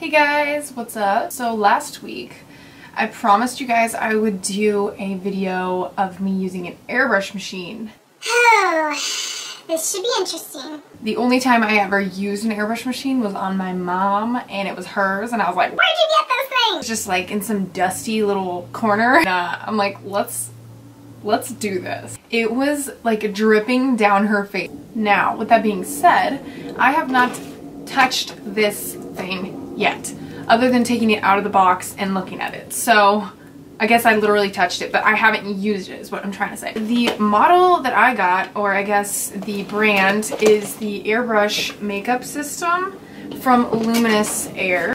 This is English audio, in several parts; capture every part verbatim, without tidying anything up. Hey guys, what's up? So last week I promised you guys I would do a video of me using an airbrush machine. Oh, this should be interesting. The only time I ever used an airbrush machine was on my mom, and it was hers, and I was like, where'd you get those things? It was just like in some dusty little corner, and uh, I'm like, let's let's do this. It was like dripping down her face. Now, with that being said, I have not touched this thing yet, other than taking it out of the box and looking at it. So I guess I literally touched it, but I haven't used it is what I'm trying to say. The model that I got, or I guess the brand, is the airbrush makeup system from Luminous Air.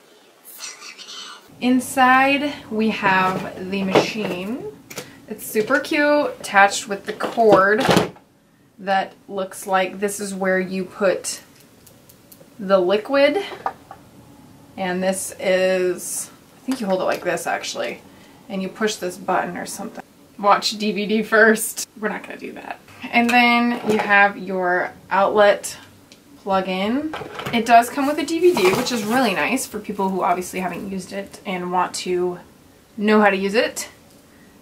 Inside we have the machine. It's super cute, attached with the cord that looks like this is where you put the liquid. And this is, I think you hold it like this actually, and you push this button or something. Watch D V D first. We're not gonna do that. And then you have your outlet plug-in. It does come with a D V D, which is really nice for people who obviously haven't used it and want to know how to use it.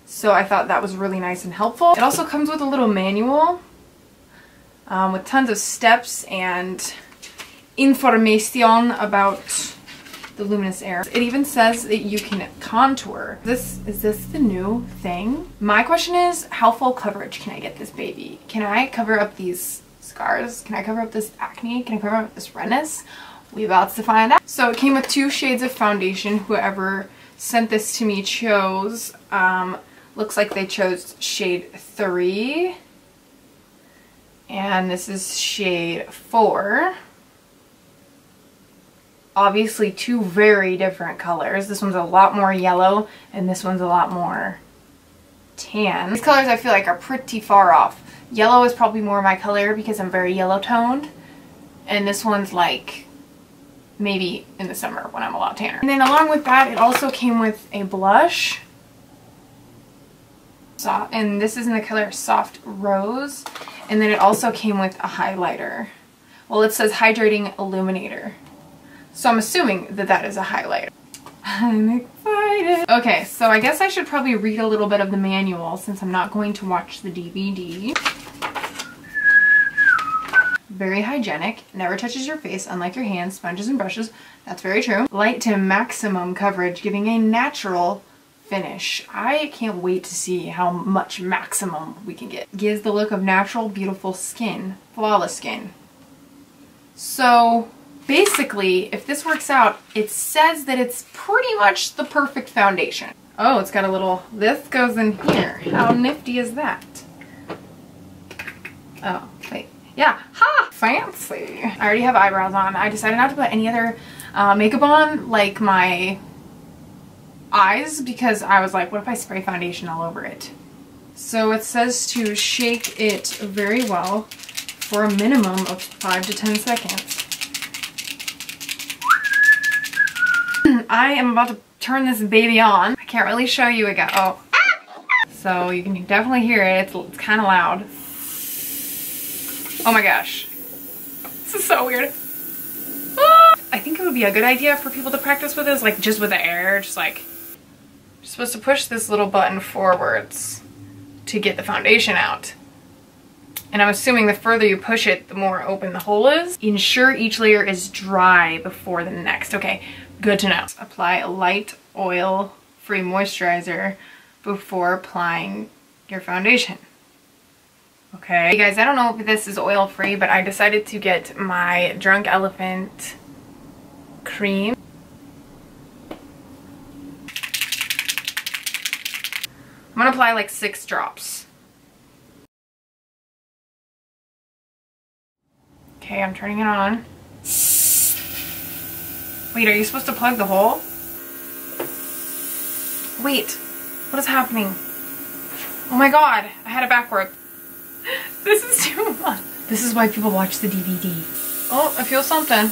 So I thought that was really nice and helpful. It also comes with a little manual um, with tons of steps and information about the Luminous Air. It even says that you can contour. This is this the new thing? My question is, how full coverage can I get this baby? Can I cover up these scars? Can I cover up this acne? Can I cover up this redness? We about to find out. So it came with two shades of foundation. Whoever sent this to me chose, um, looks like they chose shade three. And this is shade four. Obviously two very different colors. This one's a lot more yellow and this one's a lot more tan. These colors I feel like are pretty far off. Yellow is probably more my color because I'm very yellow toned, and this one's like maybe in the summer when I'm a lot tanner. And then along with that, it also came with a blush. So, and this is in the color Soft Rose. And then it also came with a highlighter. Well, it says Hydrating Illuminator. So I'm assuming that that is a highlighter. I'm excited. Okay, so I guess I should probably read a little bit of the manual since I'm not going to watch the D V D. Very hygienic. Never touches your face, unlike your hands, sponges, and brushes. That's very true. Light to maximum coverage, giving a natural finish. I can't wait to see how much maximum we can get. Gives the look of natural, beautiful skin. Flawless skin. So basically, if this works out, it says that it's pretty much the perfect foundation. Oh, it's got a little, this goes in here. How nifty is that? Oh, wait. Yeah. Ha! Fancy. I already have eyebrows on. I decided not to put any other uh, makeup on, like my eyes, because I was like, what if I spray foundation all over it? So it says to shake it very well for a minimum of five to ten seconds. I am about to turn this baby on. I can't really show you again. Oh. So you can definitely hear it. It's, it's kind of loud. Oh my gosh. This is so weird. Ah! I think it would be a good idea for people to practice with this, like just with the air. Just like, you're supposed to push this little button forwards to get the foundation out. And I'm assuming the further you push it, the more open the hole is. Ensure each layer is dry before the next. Okay. Good to know. Apply a light oil-free moisturizer before applying your foundation. Okay. Hey guys, I don't know if this is oil-free, but I decided to get my Drunk Elephant cream. I'm gonna apply like six drops. Okay, I'm turning it on. Wait, are you supposed to plug the hole? Wait, what is happening? Oh my god, I had it backward. This is too much. This is why people watch the D V D. Oh, I feel something.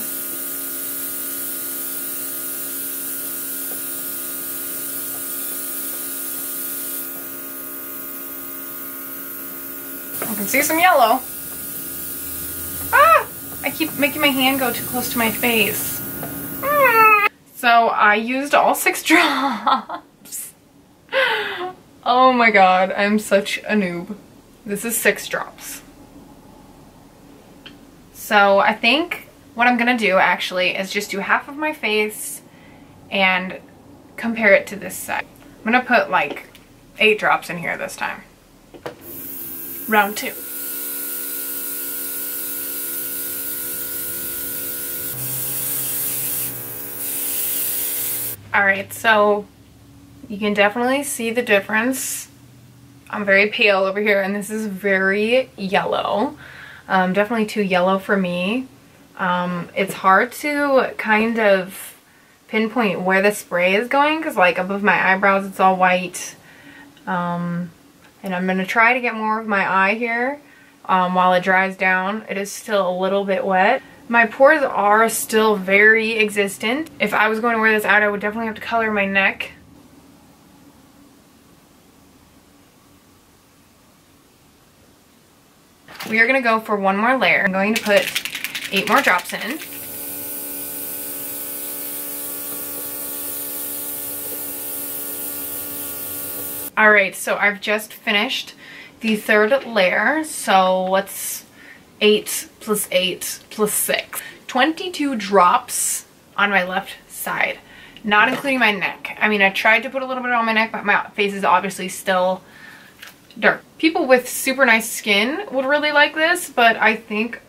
I can see some yellow. Ah! I keep making my hand go too close to my face. So I used all six drops. Oh my god, I'm such a noob. This is six drops. So I think what I'm gonna do actually is just do half of my face and compare it to this side. I'm gonna put like eight drops in here this time. Round two. Alright, so you can definitely see the difference. I'm very pale over here and this is very yellow. Um, definitely too yellow for me. Um, it's hard to kind of pinpoint where the spray is going because like above my eyebrows it's all white. Um, and I'm going to try to get more of my eye here um, while it dries down. It is still a little bit wet. My pores are still very existent. If I was going to wear this out, I would definitely have to color my neck. We are going to go for one more layer. I'm going to put eight more drops in. Alright, so I've just finished the third layer, so let's eight plus eight plus six. twenty-two drops on my left side, not including my neck. I mean, I tried to put a little bit on my neck, but my face is obviously still dark. People with super nice skin would really like this, but I think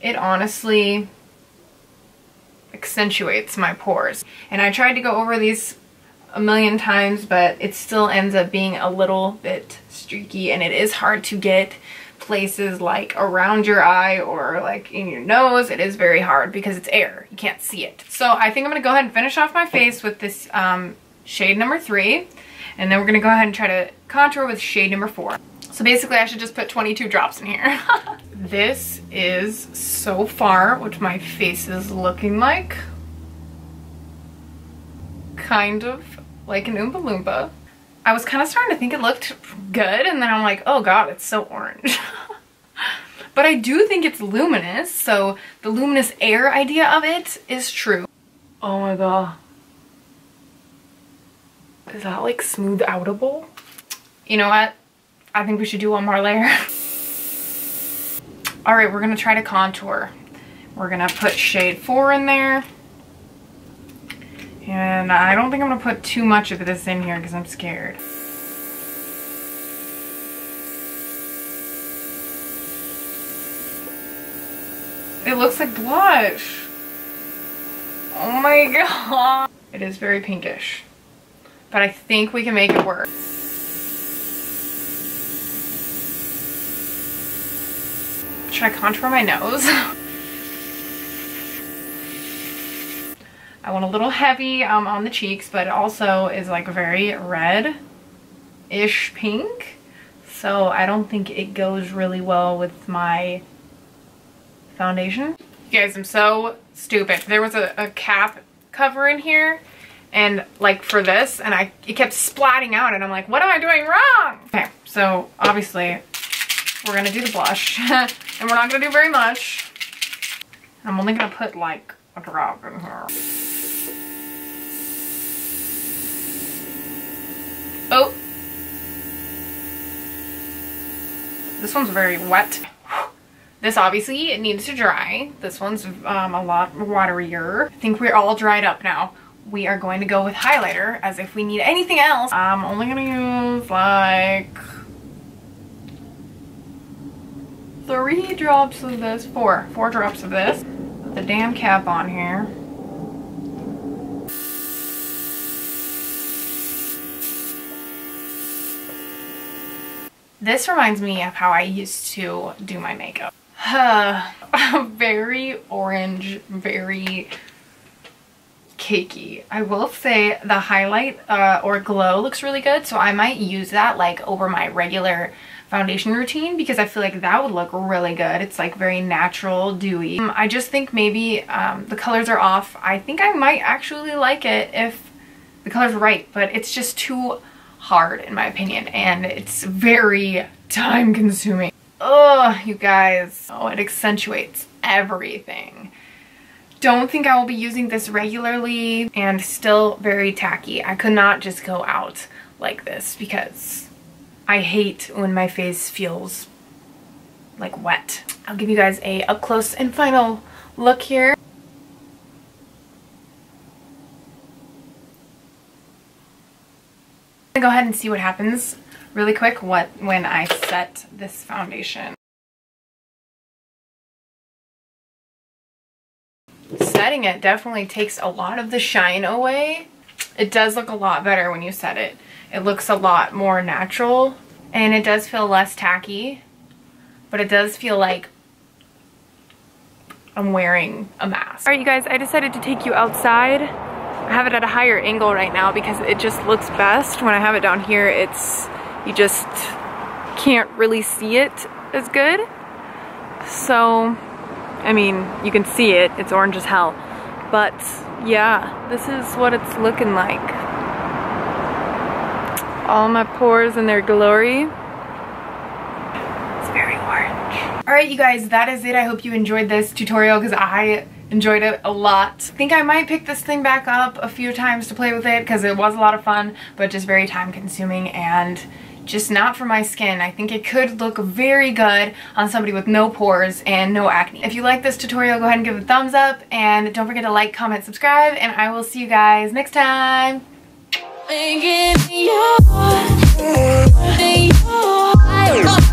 it honestly accentuates my pores. And I tried to go over these a million times, but it still ends up being a little bit streaky, and it is hard to get places like around your eye or like in your nose. It is very hard because it's air, you can't see it. So I think I'm gonna go ahead and finish off my face with this um, shade number three, and then we're gonna go ahead and try to contour with shade number four. So basically I should just put twenty-two drops in here. This is so far what my face is looking like, kind of like an Oompa Loompa. I was kind of starting to think it looked good, and then I'm like, oh god, it's so orange. But I do think it's luminous, so the luminous air idea of it is true. Oh my god. Is that like smooth outable? You know what? I think we should do one more layer. Alright, we're gonna try to contour. We're gonna put shade four in there. And I don't think I'm going to put too much of this in here because I'm scared. It looks like blush. Oh my god. It is very pinkish. But I think we can make it work. Should I contour my nose? I went a little heavy um, on the cheeks, but it also is like very red-ish pink. So I don't think it goes really well with my foundation. You guys, I'm so stupid. There was a, a cap cover in here and like for this, and I it kept splatting out and I'm like, what am I doing wrong? Okay, so obviously we're gonna do the blush and we're not gonna do very much. I'm only gonna put like a drop in here. Oh, this one's very wet. This obviously it needs to dry. This one's um, a lot waterier. I think we're all dried up now. We are going to go with highlighter as if we need anything else. I'm only gonna use like three drops of this, four, four drops of this. Put the damn cap on here. This reminds me of how I used to do my makeup. Very orange, very cakey. I will say the highlight uh, or glow looks really good, so I might use that like over my regular foundation routine because I feel like that would look really good. It's like very natural, dewy. Um, I just think maybe um, the colors are off. I think I might actually like it if the colors are right, but it's just too hard in my opinion, and it's very time consuming. Oh, you guys. Oh, it accentuates everything. don't think I will be using this regularly, and still very tacky. I could not just go out like this because I hate when my face feels like wet. I'll give you guys a up close and final look here. I'm gonna go ahead and see what happens really quick what when I set this foundation. Setting it definitely takes a lot of the shine away. It does look a lot better when you set it. It looks a lot more natural, and it does feel less tacky, but it does feel like I'm wearing a mask. All right, you guys, I decided to take you outside. I have it at a higher angle right now because it just looks best. When I have it down here, it's, you just can't really see it as good. So, I mean, you can see it, it's orange as hell. But yeah, this is what it's looking like. All my pores in their glory. It's very orange. All right, you guys, that is it. I hope you enjoyed this tutorial because I enjoyed it a lot. I think I might pick this thing back up a few times to play with it because it was a lot of fun, but just very time consuming and just not for my skin. I think it could look very good on somebody with no pores and no acne. If you like this tutorial, go ahead and give it a thumbs up, and don't forget to like, comment, subscribe, and I will see you guys next time. And give me your, your, your.